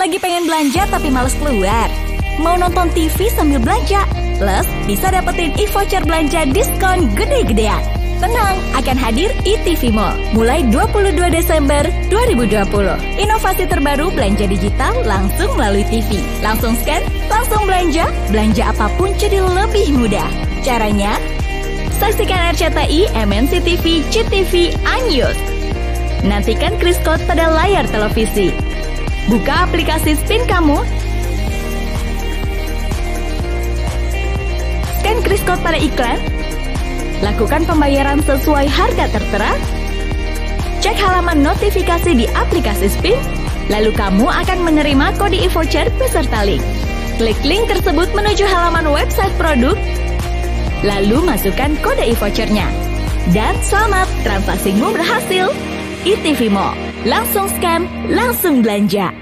Lagi pengen belanja tapi males keluar? Mau nonton TV sambil belanja? Plus, bisa dapetin e-voucher belanja diskon gede-gedean. Tenang, akan hadir eTV Mall mulai 22 Desember 2020. Inovasi terbaru belanja digital langsung melalui TV. Langsung scan, langsung belanja. Belanja apapun jadi lebih mudah. Caranya, saksikan RCTI, MNC TV, GTV, iNews. Nantikan QR Code pada layar televisi. Buka aplikasi Spin kamu. Scan QR Code pada iklan. Lakukan pembayaran sesuai harga tertera. Cek halaman notifikasi di aplikasi Spin. Lalu kamu akan menerima kode e-voucher beserta link. Klik link tersebut menuju halaman website produk. Lalu masukkan kode e-vouchernya. Dan selamat, transaksimu berhasil. eTV Mall. Langsung scam, langsung belanja.